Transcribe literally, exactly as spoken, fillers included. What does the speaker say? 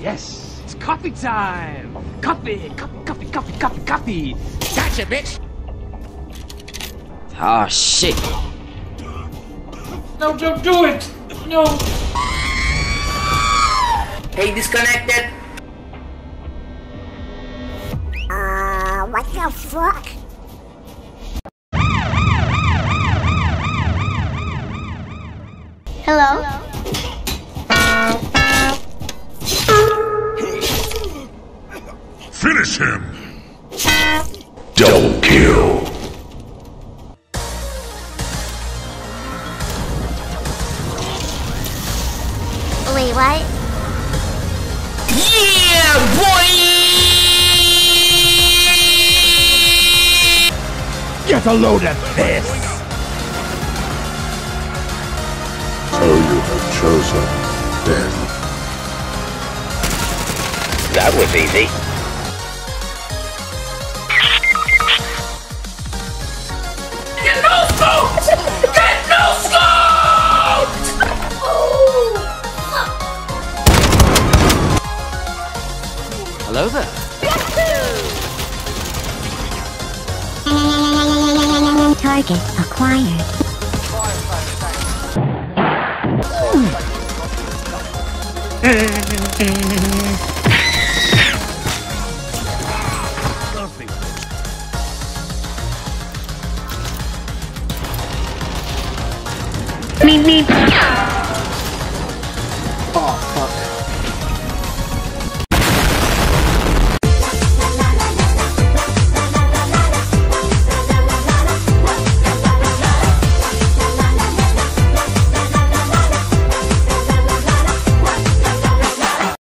Yes. It's coffee time. Coffee, coffee, coffee, coffee, coffee, coffee. Gotcha, bitch. Oh shit. No, don't do it. No. Hey, disconnected. Uh, what the fuck? Hello? Finish him! Double kill! Wait, what? Yeah, boy! Get a load of this! Chosen, then. That was easy. Get no smoked! Get no smoked! Hello there. Target acquired. Me, me.